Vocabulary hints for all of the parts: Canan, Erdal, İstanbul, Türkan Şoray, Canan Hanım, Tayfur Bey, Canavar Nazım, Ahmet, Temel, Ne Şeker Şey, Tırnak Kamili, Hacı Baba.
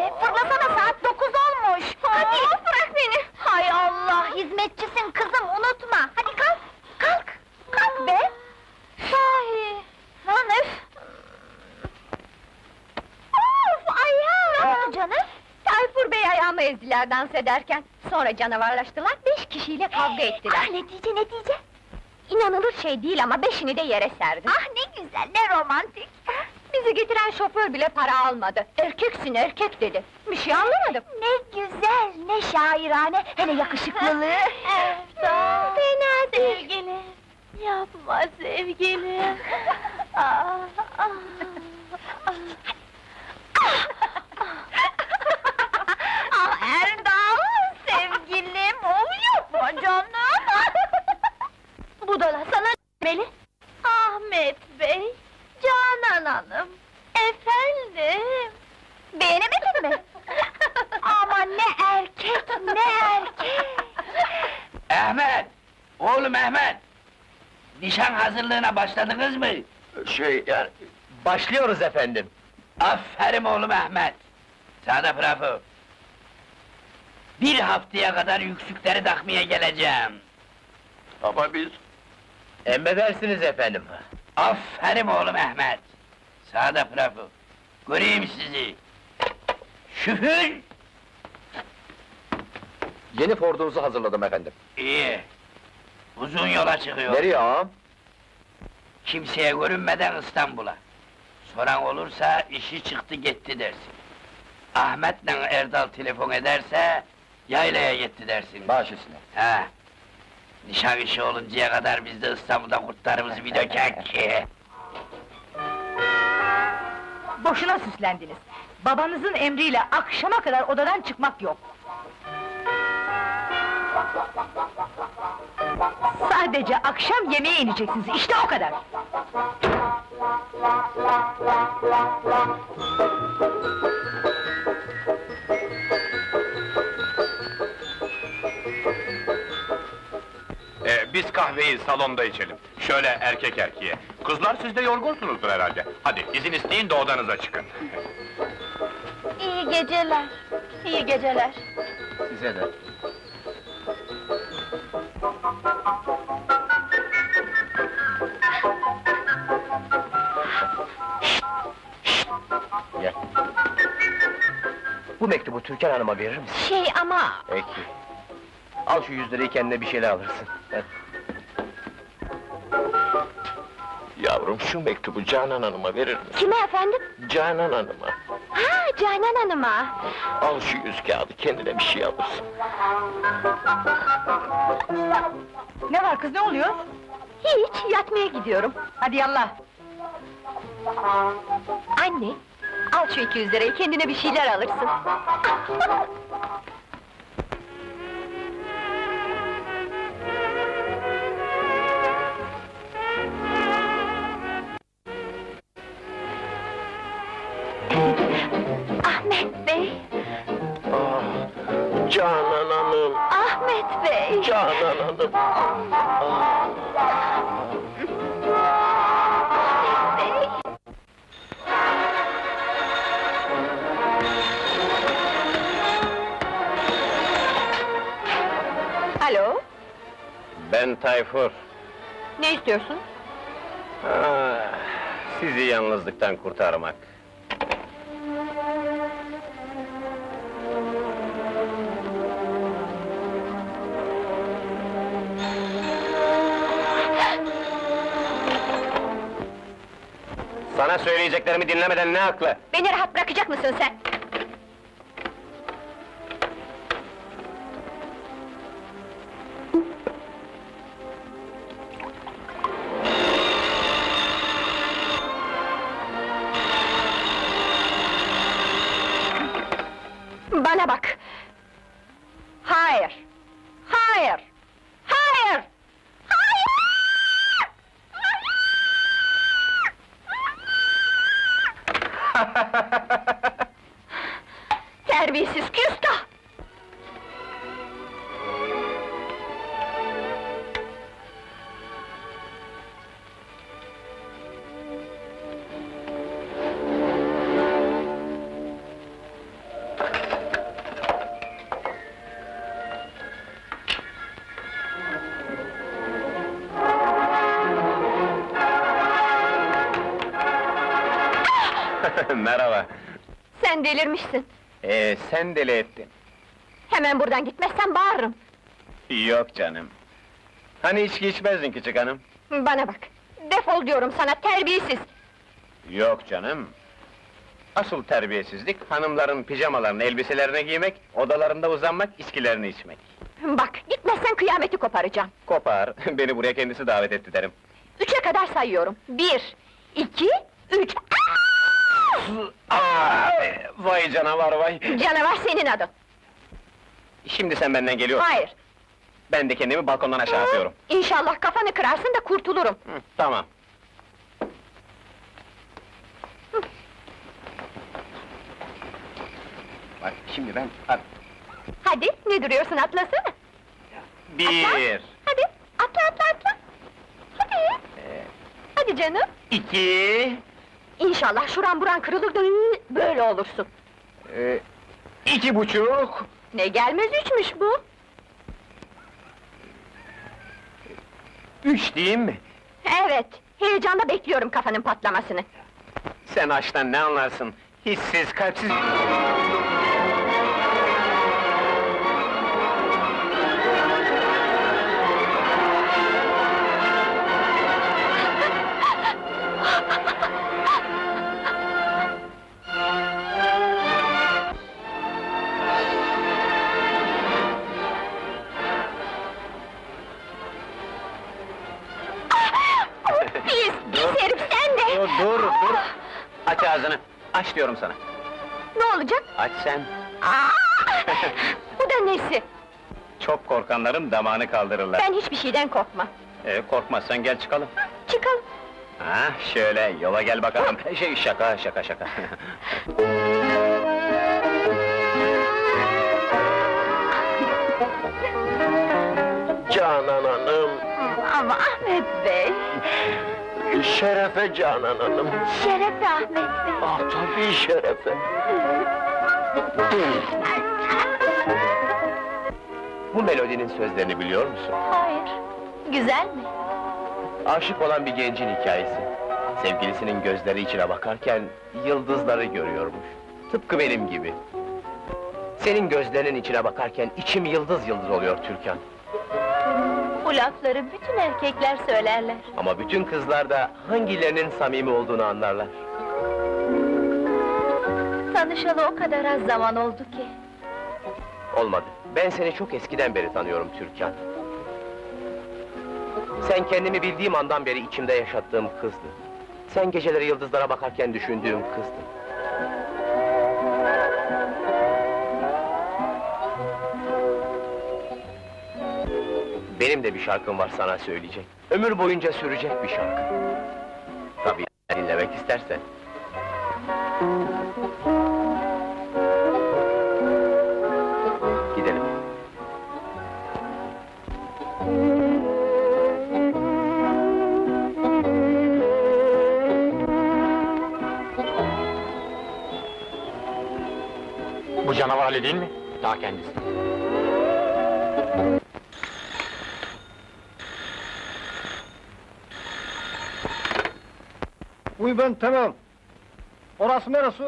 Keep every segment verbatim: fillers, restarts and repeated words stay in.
be, fırlasana, saat dokuz olmuş! Hadi, bırak beni! Hay Allah, hizmetçisin kızım, unutma! Hadi kalk, kalk! Kalk be! Sahi! Lan öf! Of, ayağım! Ne oldu canım? Tayfur Bey ayağımı ezdiler dans ederken, sonra canavarlaştılar, beş kişiyle kavga ettiler! Ah, netice, netice! İnanılır şey değil ama beşini de yere serdim! Ah, ne güzel, ne romantik! Bizi getiren şoför bile para almadı. Erkeksin erkek dedi. Bir şey anlamadım. Ne güzel, ne şairane, hele yakışıklılığı! Erdal! Fena değil! Sevgilim! Yapma sevgilim! Ah, ah, ah. Ah Erdal! Sevgilim! Oh, yapma canım! Budala, sana demeli! Ahmet Bey! Canan Hanım! Efendim! Beğenemedin mi? Aman ne erkek, ne erkek! Ahmet! Oğlum Ahmet! Nişan hazırlığına başladınız mı? Şey, yani... Başlıyoruz efendim! Aferin oğlum Ahmet! Sana bravo! Bir haftaya kadar yüksükleri takmaya geleceğim! Ama biz... Emredersiniz efendim! Aferin oğlum Ahmet! Sağda bravo! Göreyim sizi! Şüfür! Yeni Ford'unuzu hazırladım efendim. İyi! Uzun yola çıkıyor. Nereye ağam? Kimseye görünmeden İstanbul'a. Soran olursa, işi çıktı gitti dersin. Ahmet'le Erdal telefon ederse, yaylaya gitti dersin. Baş üstüne. Ha. Nişan işi oluncaya kadar biz de İstanbul'da kurtlarımızı bir dökek ki! Boşuna süslendiniz! Babanızın emriyle akşama kadar odadan çıkmak yok! Sadece akşam yemeğe ineceksiniz, işte o kadar! Biz kahveyi salonda içelim, şöyle erkek erkeğe. Kızlar siz de yorgunsunuzdur herhalde. Hadi, izin isteyin de odanıza çıkın. İyi geceler, iyi geceler. Size de. Gel. Bu mektubu Türkan Hanım'a verir misin? Şey ama... Peki. Al şu yüz lirayı, kendine bir şeyler alırsın. Yavrum, şu mektubu Canan Hanım'a verir misin? Kime efendim? Canan Hanım'a! Ha, Canan Hanım'a! Al şu yüz kağıdı, kendine bir şey alırsın. Ne var kız, ne oluyor? Hiç, yatmaya gidiyorum. Hadi yallah! Anne, al şu iki yüz lirayı, kendine bir şeyler alırsın. Ahmet Bey! Ah, Canan Hanım! Ahmet Bey! Canan Hanım! Ah. Ahmet Bey! Alo? Ben Tayfur. Ne istiyorsun? Ah, sizi yalnızlıktan kurtarmak. Sana söyleyeceklerimi dinlemeden ne aklı? Beni rahat bırakacak mısın sen? Bana bak! Hayır! Hayır! Hayır! Terbiyesiz küstah! Merhaba. Sen delirmişsin. Ee, sen deli ettin. Hemen buradan gitmezsen bağırırım. Yok canım. Hani içki içmezdin küçük hanım? Bana bak, defol diyorum sana, terbiyesiz! Yok canım! Asıl terbiyesizlik, hanımların pijamalarını, elbiselerini giymek, odalarında uzanmak, içkilerini içmek. Bak, gitmezsen kıyameti koparacağım! Kopar, beni buraya kendisi davet etti derim. Üçe kadar sayıyorum, bir, iki, üç! Aaaa! Vay canavar vay! Canavar senin adın! Şimdi sen benden geliyorsun! Hayır! Ben de kendimi balkondan aşağı atıyorum. İnşallah kafanı kırarsın da kurtulurum. Hı, tamam. Hı. Bak şimdi ben... Hadi, hadi ne duruyorsun, atlasana! Bir! Atla. Hadi, atla atla atla! Hadi! Ee... Hadi canım! İki! İnşallah şuran buran kırılır da böyle olursun. Ee, iki buçuk! Ne gelmez üçmüş bu! Üç diyeyim mi? Evet, heyecanla bekliyorum kafanın patlamasını. Sen aşktan ne anlarsın? Hissiz, kalpsiz... Aç diyorum sana! Ne olacak? Aç sen! Bu da nesi? Çok korkanların damağını kaldırırlar. Ben hiçbir şeyden korkmam. Ee, korkmazsan gel çıkalım. Hı, çıkalım! Ha, şöyle, yola gel bakalım! Hı. Şey, şaka, şaka, şaka! Canan Hanım! Ama Ahmet Bey! Şerefe Canan Hanım! Şerefe Ahmet Bey! Ah tabii şerefe! Bu melodinin sözlerini biliyor musun? Hayır! Güzel mi? Aşık olan bir gencin hikayesi. Sevgilisinin gözleri içine bakarken, yıldızları görüyormuş. Tıpkı benim gibi. Senin gözlerinin içine bakarken, içim yıldız yıldız oluyor Türkan. Bu lafları bütün erkekler söylerler. Ama bütün kızlar da hangilerinin samimi olduğunu anlarlar. Tanışalı o kadar az zaman oldu ki. Olmadı. Ben seni çok eskiden beri tanıyorum Türkan. Sen kendimi bildiğim andan beri içimde yaşattığım kızdın. Sen geceleri yıldızlara bakarken düşündüğüm kızdın. Benim de bir şarkım var sana söyleyecek. Ömür boyunca sürecek bir şarkı. Tabii dinlemek istersen. Gidelim. Bu canavar Ali değil mi? Ta kendisi. Uy ben Temel! Orası neresi?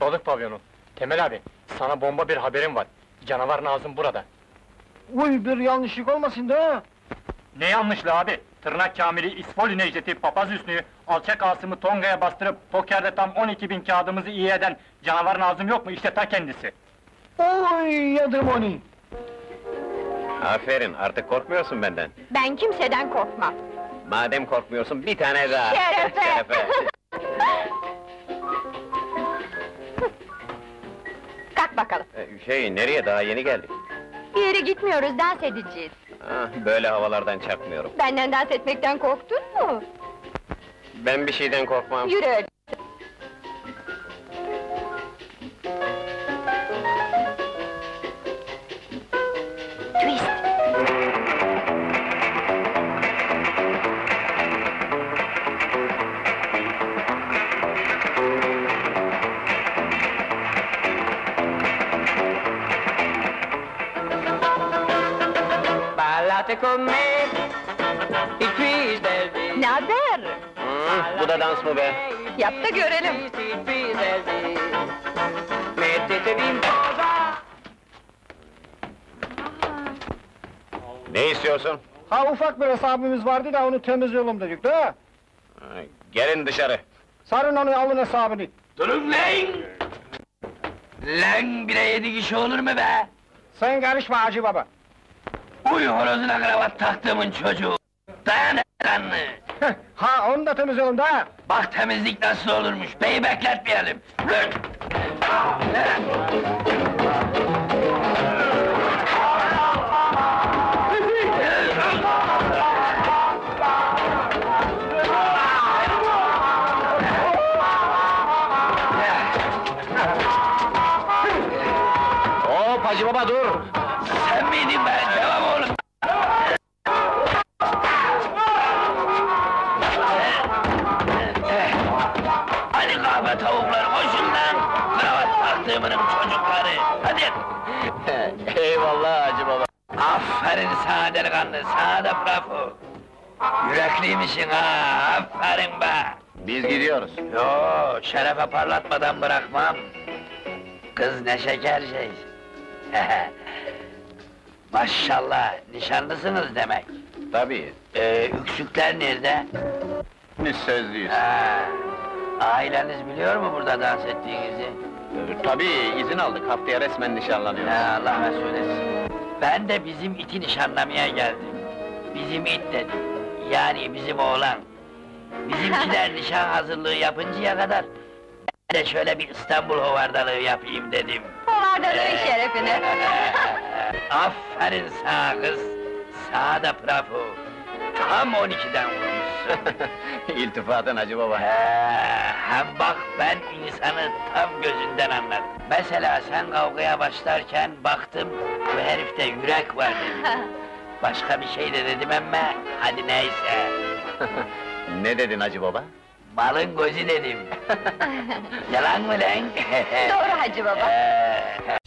Balık pavyonu. Temel abi, sana bomba bir haberim var. Canavar Nazım burada. Uy bir yanlışlık olmasın da! Ne yanlışlığı abi? Tırnak Kamili, İsfoli Necdet'i, Papaz Hüsnü'yü, Alçak Asım'ı Tonga'ya bastırıp, pokerde tam on iki bin kağıdımızı iyi eden Canavar Nazım yok mu? İşte ta kendisi! Oy yedim onu! Aferin, artık korkmuyorsun benden. Ben kimseden korkmam. Madem korkmuyorsun, bir tane daha! Şerefe! Şerefe. Kalk bakalım! Ee, şey, nereye? Daha yeni geldik. Bir yere gitmiyoruz, dans edeceğiz. Ah, böyle havalardan çarpmıyorum. Benden dans etmekten korktun mu? Ben bir şeyden korkmam. Yürü öyle! Ne haber? Hmm, bu da dans mı be? Yap da görelim. Ne istiyorsun? Ha, ufak bir hesabımız vardı da onu temizleyelim dedik, değil mi? Gelin dışarı. Sarın onu, alın hesabını. Durun lan! Lan bire yedi kişi olur mu be? Sen karışma Hacı Baba. Uy horozuna kravat taktığımın çocuğu! Dayan elanlı! Ha, onu da temizleyelim da! Bak temizlik nasıl olurmuş, beyi bekletmeyelim! Lüt! Hop Hacı Baba dur! Sen miydin ben? Devam oğlum! Hadi kahve tavukları koşun lan! Kravat taktığımın çocukları! Hadi! Eyvallah Hacı Baba! Aferin sana delikanlı, sana da bravo! Yürekliymişsin ha, aferin be! Biz gidiyoruz. Yoo, şerefe parlatmadan bırakmam. Kız ne şeker şey. Maşallah, nişanlısınız demek. Tabii. Ee, üksükler nerede? Biz sözlüyüz. Ha, aileniz biliyor mu burada dans ettiğinizi? Ee, tabii, izin aldık. Haftaya resmen nişanlanıyoruz. Ha, Allah razı olsun. Ben de bizim iti nişanlamaya geldim. Bizim it dedim. Yani bizim oğlan. Bizimkiler nişan hazırlığı yapıncaya kadar... ...ben de şöyle bir İstanbul hovardalığı yapayım dedim. Hovardalığı şerefine! Aferin sana kız! Sana da bravo! Tam on ikiden vurmuşsun! İltifatın Hacı Baba! He, hem bak ben insanı tam gözünden anladım. Mesela sen kavgaya başlarken baktım... ...bu herifte yürek var dedim. Başka bir şey de dedim ama... ...hadi neyse! Ne dedin Hacı Baba? Malın gözü dedim. Yalan mı lan? Doğru Hacı Baba.